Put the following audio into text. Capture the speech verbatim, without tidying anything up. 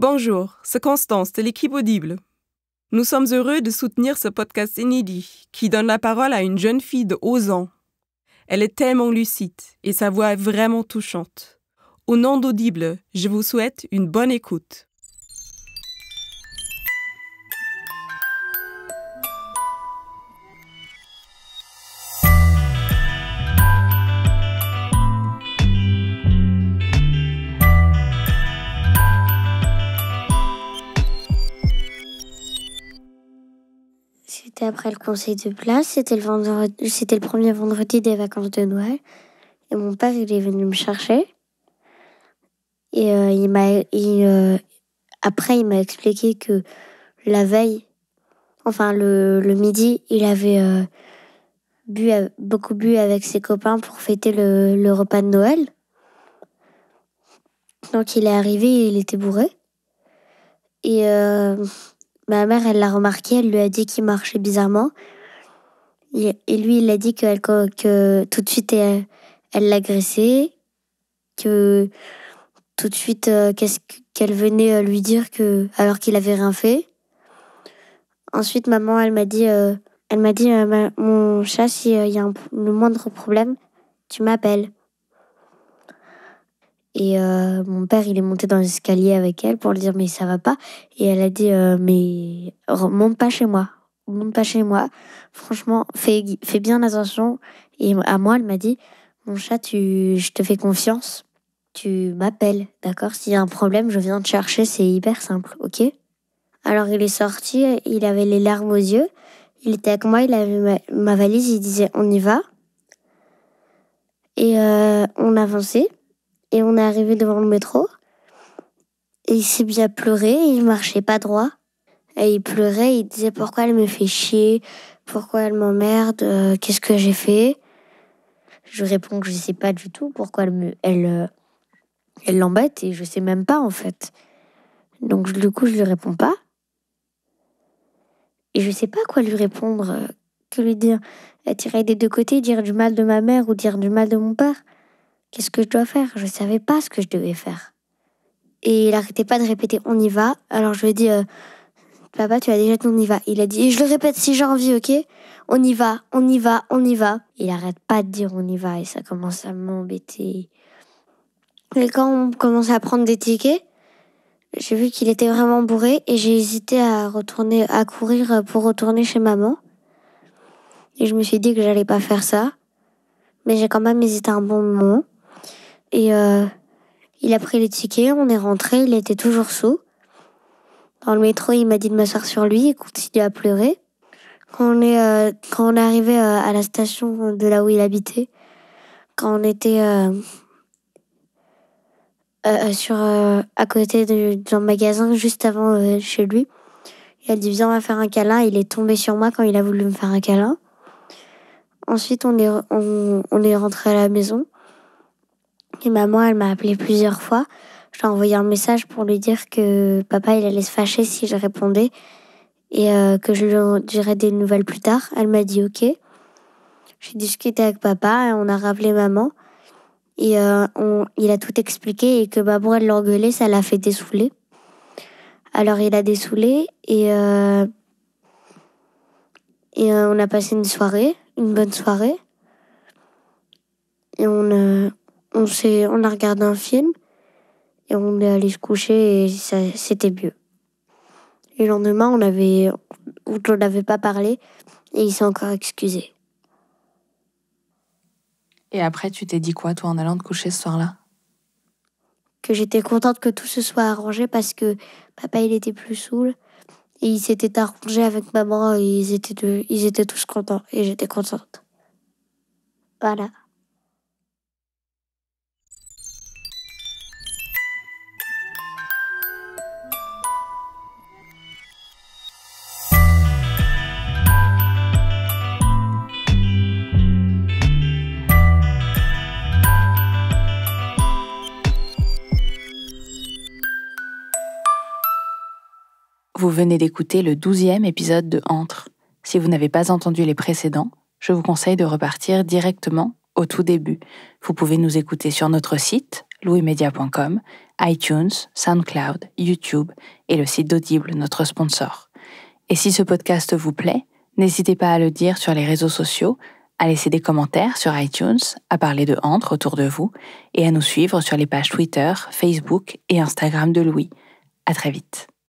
Bonjour, c'est Constance de l'équipe Audible. Nous sommes heureux de soutenir ce podcast inédit qui donne la parole à une jeune fille de onze ans. Elle est tellement lucide et sa voix est vraiment touchante. Au nom d'Audible, je vous souhaite une bonne écoute. C'était après le conseil de classe, c'était le, vendredi, c'était le premier vendredi des vacances de Noël. Et mon père, il est venu me chercher. Et euh, il m'a, il, euh, après, il m'a expliqué que la veille, enfin le, le midi, il avait euh, bu, beaucoup bu avec ses copains pour fêter le, le repas de Noël. Donc il est arrivé et il était bourré. Et... Euh, Ma mère, elle l'a remarqué, elle lui a dit qu'il marchait bizarrement. Et lui, il a dit que, elle, que tout de suite, elle, elle l'agressait. Que tout de suite, qu'est-ce qu'elle venait lui dire que, alors qu'il n'avait rien fait. Ensuite, maman, elle m'a dit, euh, elle m'a dit euh, mon chat, s'il y a un, le moindre problème, tu m'appelles. Et euh, mon père, il est monté dans l'escalier avec elle pour lui dire « mais ça va pas ». Et elle a dit euh, « mais monte pas chez moi, monte pas chez moi. Franchement, fais, fais bien attention ». Et à moi, elle m'a dit « mon chat, tu, je te fais confiance, tu m'appelles, d'accord ? S'il y a un problème, je viens te chercher, c'est hyper simple, ok ?» Alors il est sorti, il avait les larmes aux yeux, il était avec moi, il avait ma, ma valise, il disait « on y va ». Et euh, on avançait. Et on est arrivé devant le métro. Et il s'est bien pleuré, il marchait pas droit. Et il pleurait, il disait pourquoi elle me fait chier, pourquoi elle m'emmerde, euh, qu'est-ce que j'ai fait. Je réponds que je sais pas du tout pourquoi elle me, elle, euh, elle l'embête et je sais même pas en fait. Donc du coup je lui réponds pas. Et je sais pas quoi lui répondre, euh, que lui dire, tirer des deux côtés, dire du mal de ma mère ou dire du mal de mon père. Qu'est-ce que je dois faire ? Je ne savais pas ce que je devais faire. Et il n'arrêtait pas de répéter « on y va ». Alors je lui ai dit euh, « papa, tu as déjà dit on y va ». Il a dit « je le répète si j'ai envie, ok ? On y va, on y va, on y va ». Il n'arrête pas de dire « on y va » et ça commence à m'embêter. Et quand on commençait à prendre des tickets, j'ai vu qu'il était vraiment bourré et j'ai hésité à, retourner, à courir pour retourner chez maman. Et je me suis dit que je n'allais pas faire ça. Mais j'ai quand même hésité un bon moment. Et euh, il a pris les tickets, on est rentré, il était toujours saoul. Dans le métro, il m'a dit de m'asseoir sur lui et continue à pleurer. Quand on est, euh, quand on est arrivé euh, à la station de là où il habitait, quand on était euh, euh, sur, euh, à côté de, d'un magasin juste avant euh, chez lui, il a dit viens on va faire un câlin. Il est tombé sur moi quand il a voulu me faire un câlin. Ensuite, on est, on, on est rentré à la maison. Et maman, elle m'a appelé plusieurs fois. J'ai envoyé un message pour lui dire que papa, il allait se fâcher si je répondais et euh, que je lui dirais des nouvelles plus tard. Elle m'a dit ok. J'ai discuté avec papa et on a rappelé maman. Et euh, on, il a tout expliqué et que maman, elle l'engueulait, ça l'a fait dessouler. Alors, il a dessoulé et, euh, et euh, on a passé une soirée, une bonne soirée. Et on... Euh, On, s'est, on a regardé un film et on est allé se coucher et ça, c'était mieux. Et le lendemain, on avait, on n'avait pas parlé et il s'est encore excusé. Et après, tu t'es dit quoi, toi, en allant te coucher ce soir-là ? Que j'étais contente que tout se soit arrangé parce que papa, il était plus saoul et il s'était arrangé avec maman et ils étaient, deux, ils étaient tous contents et j'étais contente. Voilà. Vous venez d'écouter le douzième épisode de Entre. Si vous n'avez pas entendu les précédents, je vous conseille de repartir directement au tout début. Vous pouvez nous écouter sur notre site louie media point com, iTunes, Soundcloud, YouTube et le site d'Audible, notre sponsor. Et si ce podcast vous plaît, n'hésitez pas à le dire sur les réseaux sociaux, à laisser des commentaires sur iTunes, à parler de Entre autour de vous et à nous suivre sur les pages Twitter, Facebook et Instagram de Louie. À très vite.